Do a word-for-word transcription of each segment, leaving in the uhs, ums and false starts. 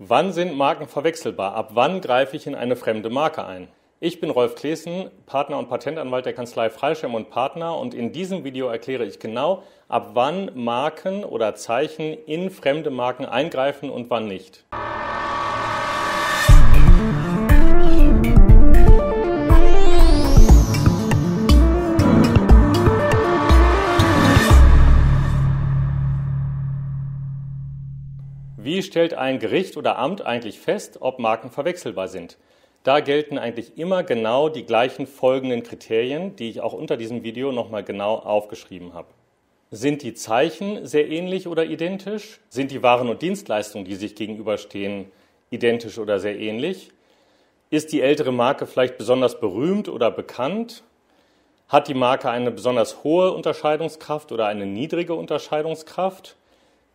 Wann sind Marken verwechselbar? Ab wann greife ich in eine fremde Marke ein? Ich bin Rolf Claessen, Partner und Patentanwalt der Kanzlei Freischem und Partner, und in diesem Video erkläre ich genau, ab wann Marken oder Zeichen in fremde Marken eingreifen und wann nicht. Wie stellt ein Gericht oder Amt eigentlich fest, ob Marken verwechselbar sind? Da gelten eigentlich immer genau die gleichen folgenden Kriterien, die ich auch unter diesem Video nochmal genau aufgeschrieben habe. Sind die Zeichen sehr ähnlich oder identisch? Sind die Waren und Dienstleistungen, die sich gegenüberstehen, identisch oder sehr ähnlich? Ist die ältere Marke vielleicht besonders berühmt oder bekannt? Hat die Marke eine besonders hohe Unterscheidungskraft oder eine niedrige Unterscheidungskraft?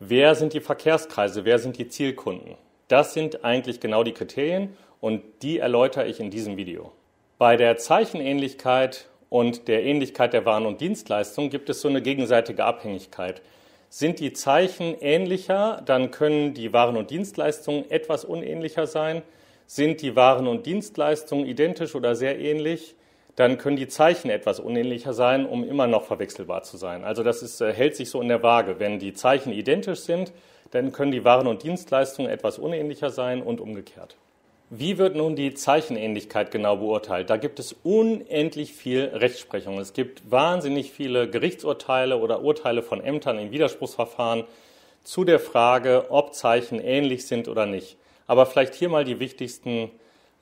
Wer sind die Verkehrskreise, wer sind die Zielkunden? Das sind eigentlich genau die Kriterien, und die erläutere ich in diesem Video. Bei der Zeichenähnlichkeit und der Ähnlichkeit der Waren und Dienstleistungen gibt es so eine gegenseitige Abhängigkeit. Sind die Zeichen ähnlicher, dann können die Waren und Dienstleistungen etwas unähnlicher sein. Sind die Waren und Dienstleistungen identisch oder sehr ähnlich, dann können die Zeichen etwas unähnlicher sein, um immer noch verwechselbar zu sein. Also das ist, hält sich so in der Waage. Wenn die Zeichen identisch sind, dann können die Waren und Dienstleistungen etwas unähnlicher sein und umgekehrt. Wie wird nun die Zeichenähnlichkeit genau beurteilt? Da gibt es unendlich viel Rechtsprechung. Es gibt wahnsinnig viele Gerichtsurteile oder Urteile von Ämtern in Widerspruchsverfahren zu der Frage, ob Zeichen ähnlich sind oder nicht. Aber vielleicht hier mal die wichtigsten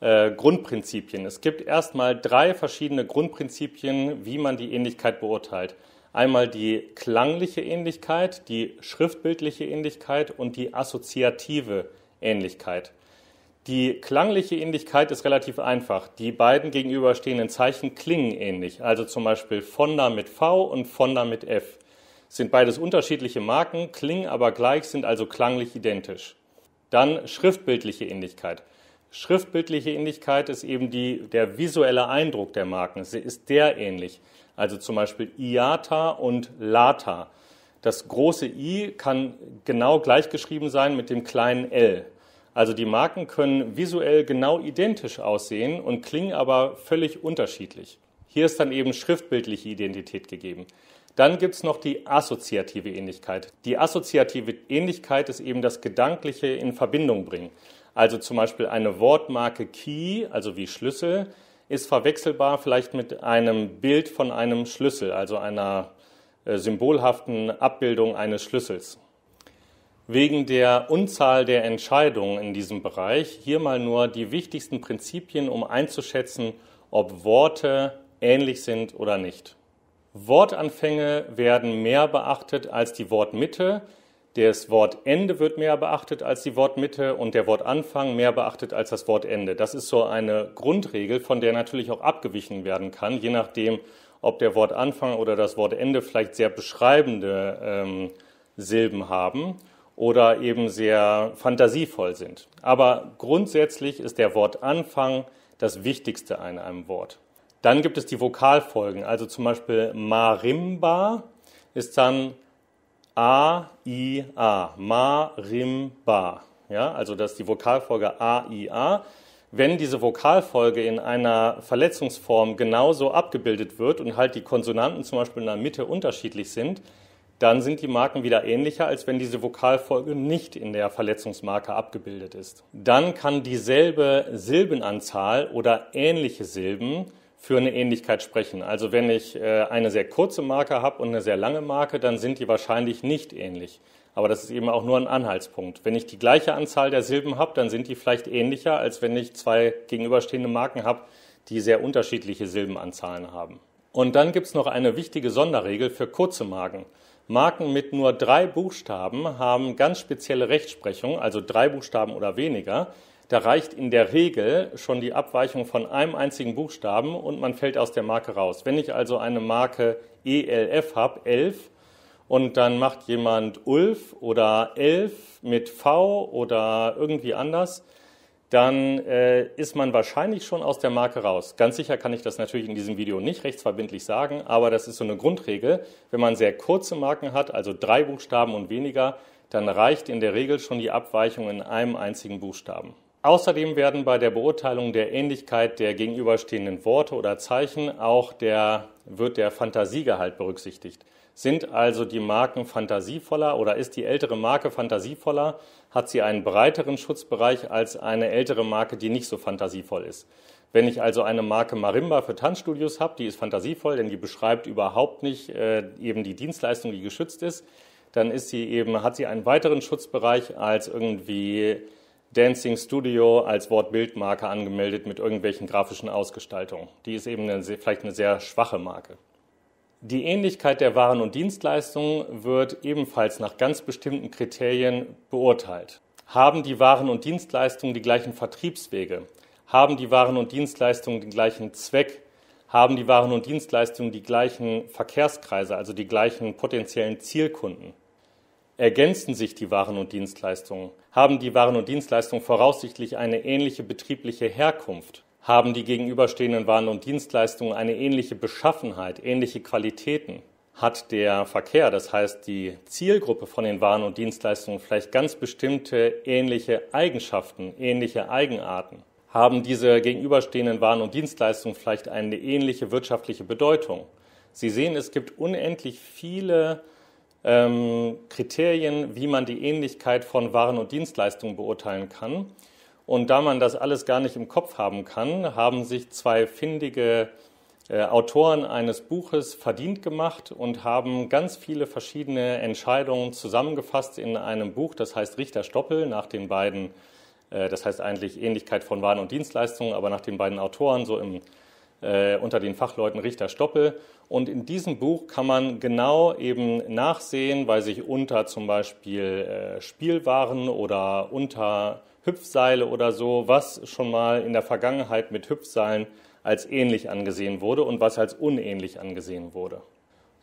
Äh, Grundprinzipien. Es gibt erstmal drei verschiedene Grundprinzipien, wie man die Ähnlichkeit beurteilt. Einmal die klangliche Ähnlichkeit, die schriftbildliche Ähnlichkeit und die assoziative Ähnlichkeit. Die klangliche Ähnlichkeit ist relativ einfach. Die beiden gegenüberstehenden Zeichen klingen ähnlich. Also zum Beispiel Fonda mit V und Fonda mit F. Sind beides unterschiedliche Marken, klingen aber gleich, sind also klanglich identisch. Dann schriftbildliche Ähnlichkeit. Schriftbildliche Ähnlichkeit ist eben die, der visuelle Eindruck der Marken. Sie ist der ähnlich. Also zum Beispiel I A T A und L A T A. Das große I kann genau gleich geschrieben sein mit dem kleinen L. Also die Marken können visuell genau identisch aussehen und klingen aber völlig unterschiedlich. Hier ist dann eben schriftbildliche Identität gegeben. Dann gibt es noch die assoziative Ähnlichkeit. Die assoziative Ähnlichkeit ist eben das Gedankliche in Verbindung bringen. Also zum Beispiel eine Wortmarke Key, also wie Schlüssel, ist verwechselbar vielleicht mit einem Bild von einem Schlüssel, also einer äh, symbolhaften Abbildung eines Schlüssels. Wegen der Unzahl der Entscheidungen in diesem Bereich hier mal nur die wichtigsten Prinzipien, um einzuschätzen, ob Worte ähnlich sind oder nicht. Wortanfänge werden mehr beachtet als die Wortmitte. Das Wortende wird mehr beachtet als die Wortmitte und der Wortanfang mehr beachtet als das Wortende. Das ist so eine Grundregel, von der natürlich auch abgewichen werden kann, je nachdem, ob der Wortanfang oder das Wortende vielleicht sehr beschreibende ähm, Silben haben oder eben sehr fantasievoll sind. Aber grundsätzlich ist der Wortanfang das Wichtigste an einem Wort. Dann gibt es die Vokalfolgen, also zum Beispiel Marimba ist dann A I A, Marimba, ja, also das ist die Vokalfolge A I A. Wenn diese Vokalfolge in einer Verletzungsform genauso abgebildet wird und halt die Konsonanten zum Beispiel in der Mitte unterschiedlich sind, dann sind die Marken wieder ähnlicher, als wenn diese Vokalfolge nicht in der Verletzungsmarke abgebildet ist. Dann kann dieselbe Silbenanzahl oder ähnliche Silben für eine Ähnlichkeit sprechen. Also wenn ich eine sehr kurze Marke habe und eine sehr lange Marke, dann sind die wahrscheinlich nicht ähnlich. Aber das ist eben auch nur ein Anhaltspunkt. Wenn ich die gleiche Anzahl der Silben habe, dann sind die vielleicht ähnlicher, als wenn ich zwei gegenüberstehende Marken habe, die sehr unterschiedliche Silbenanzahlen haben. Und dann gibt es noch eine wichtige Sonderregel für kurze Marken. Marken mit nur drei Buchstaben haben ganz spezielle Rechtsprechung, also drei Buchstaben oder weniger. Da reicht in der Regel schon die Abweichung von einem einzigen Buchstaben und man fällt aus der Marke raus. Wenn ich also eine Marke E L F habe, elf, und dann macht jemand Ulf oder elf mit V oder irgendwie anders, dann äh, ist man wahrscheinlich schon aus der Marke raus. Ganz sicher kann ich das natürlich in diesem Video nicht rechtsverbindlich sagen, aber das ist so eine Grundregel. Wenn man sehr kurze Marken hat, also drei Buchstaben und weniger, dann reicht in der Regel schon die Abweichung in einem einzigen Buchstaben. Außerdem werden bei der Beurteilung der Ähnlichkeit der gegenüberstehenden Worte oder Zeichen auch der, wird der Fantasiegehalt berücksichtigt. Sind also die Marken fantasievoller oder ist die ältere Marke fantasievoller, hat sie einen breiteren Schutzbereich als eine ältere Marke, die nicht so fantasievoll ist. Wenn ich also eine Marke Marimba für Tanzstudios habe, die ist fantasievoll, denn die beschreibt überhaupt nicht äh, eben die Dienstleistung, die geschützt ist, dann ist sie eben, hat sie einen weiteren Schutzbereich als irgendwie Dancing Studio als Wortbildmarke angemeldet mit irgendwelchen grafischen Ausgestaltungen. Die ist eben eine, vielleicht eine sehr schwache Marke. Die Ähnlichkeit der Waren und Dienstleistungen wird ebenfalls nach ganz bestimmten Kriterien beurteilt. Haben die Waren und Dienstleistungen die gleichen Vertriebswege? Haben die Waren und Dienstleistungen den gleichen Zweck? Haben die Waren und Dienstleistungen die gleichen Verkehrskreise, also die gleichen potenziellen Zielkunden? Ergänzen sich die Waren und Dienstleistungen? Haben die Waren und Dienstleistungen voraussichtlich eine ähnliche betriebliche Herkunft? Haben die gegenüberstehenden Waren und Dienstleistungen eine ähnliche Beschaffenheit, ähnliche Qualitäten? Hat der Verkehr, das heißt die Zielgruppe von den Waren und Dienstleistungen, vielleicht ganz bestimmte ähnliche Eigenschaften, ähnliche Eigenarten? Haben diese gegenüberstehenden Waren und Dienstleistungen vielleicht eine ähnliche wirtschaftliche Bedeutung? Sie sehen, es gibt unendlich viele ähm, Kriterien, wie man die Ähnlichkeit von Waren und Dienstleistungen beurteilen kann. Und da man das alles gar nicht im Kopf haben kann, haben sich zwei findige äh, Autoren eines Buches verdient gemacht und haben ganz viele verschiedene Entscheidungen zusammengefasst in einem Buch, das heißt Richter Stoppel, nach den beiden, äh, das heißt eigentlich Ähnlichkeit von Waren und Dienstleistungen, aber nach den beiden Autoren, so im, äh, unter den Fachleuten Richter Stoppel. Und in diesem Buch kann man genau eben nachsehen, weil sich unter zum Beispiel äh, Spielwaren oder unter Hüpfseile oder so, was schon mal in der Vergangenheit mit Hüpfseilen als ähnlich angesehen wurde und was als unähnlich angesehen wurde.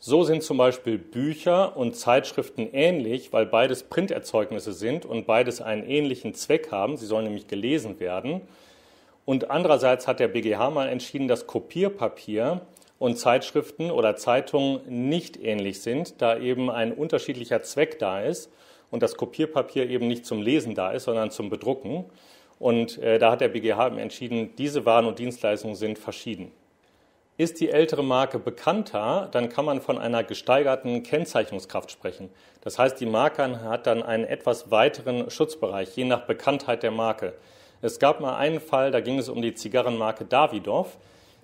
So sind zum Beispiel Bücher und Zeitschriften ähnlich, weil beides Printerzeugnisse sind und beides einen ähnlichen Zweck haben. Sie sollen nämlich gelesen werden. Und andererseits hat der B G H mal entschieden, dass Kopierpapier und Zeitschriften oder Zeitungen nicht ähnlich sind, da eben ein unterschiedlicher Zweck da ist. Und das Kopierpapier eben nicht zum Lesen da ist, sondern zum Bedrucken. Und äh, da hat der B G H entschieden, diese Waren und Dienstleistungen sind verschieden. Ist die ältere Marke bekannter, dann kann man von einer gesteigerten Kennzeichnungskraft sprechen. Das heißt, die Marke hat dann einen etwas weiteren Schutzbereich, je nach Bekanntheit der Marke. Es gab mal einen Fall, da ging es um die Zigarrenmarke Davidoff.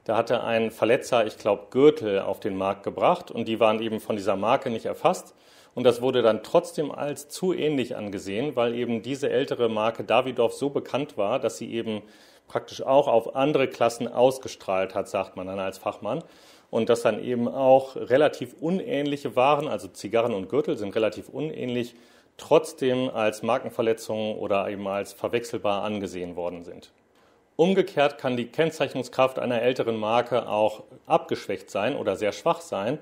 Da hatte ein Verletzer, ich glaube, Gürtel auf den Markt gebracht und die waren eben von dieser Marke nicht erfasst. Und das wurde dann trotzdem als zu ähnlich angesehen, weil eben diese ältere Marke Davidoff so bekannt war, dass sie eben praktisch auch auf andere Klassen ausgestrahlt hat, sagt man dann als Fachmann. Und dass dann eben auch relativ unähnliche Waren, also Zigarren und Gürtel sind relativ unähnlich, trotzdem als Markenverletzungen oder eben als verwechselbar angesehen worden sind. Umgekehrt kann die Kennzeichnungskraft einer älteren Marke auch abgeschwächt sein oder sehr schwach sein,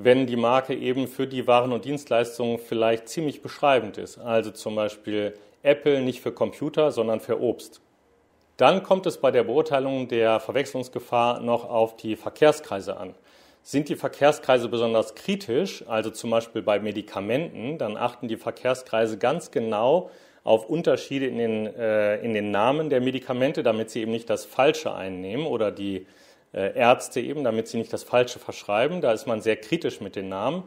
wenn die Marke eben für die Waren und Dienstleistungen vielleicht ziemlich beschreibend ist. Also zum Beispiel Apple nicht für Computer, sondern für Obst. Dann kommt es bei der Beurteilung der Verwechslungsgefahr noch auf die Verkehrskreise an. Sind die Verkehrskreise besonders kritisch, also zum Beispiel bei Medikamenten, dann achten die Verkehrskreise ganz genau auf Unterschiede in den, äh, in den Namen der Medikamente, damit sie eben nicht das Falsche einnehmen oder die Ärzte eben, damit sie nicht das Falsche verschreiben. Da ist man sehr kritisch mit den Namen.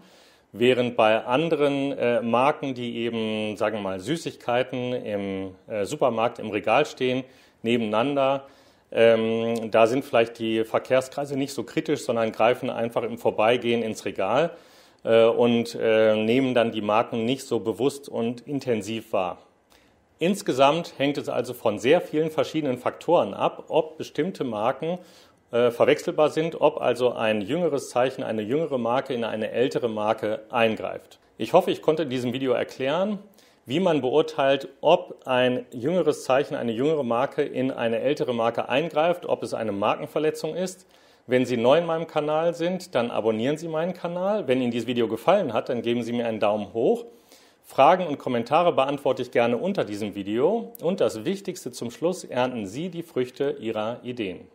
Während bei anderen äh, Marken, die eben, sagen wir mal, Süßigkeiten im äh, Supermarkt im Regal stehen, nebeneinander, ähm, da sind vielleicht die Verkehrskreise nicht so kritisch, sondern greifen einfach im Vorbeigehen ins Regal äh, und äh, nehmen dann die Marken nicht so bewusst und intensiv wahr. Insgesamt hängt es also von sehr vielen verschiedenen Faktoren ab, ob bestimmte Marken verwechselbar sind, ob also ein jüngeres Zeichen, eine jüngere Marke in eine ältere Marke eingreift. Ich hoffe, ich konnte in diesem Video erklären, wie man beurteilt, ob ein jüngeres Zeichen, eine jüngere Marke in eine ältere Marke eingreift, ob es eine Markenverletzung ist. Wenn Sie neu in meinem Kanal sind, dann abonnieren Sie meinen Kanal. Wenn Ihnen dieses Video gefallen hat, dann geben Sie mir einen Daumen hoch. Fragen und Kommentare beantworte ich gerne unter diesem Video. Und das Wichtigste zum Schluss: Ernten Sie die Früchte Ihrer Ideen.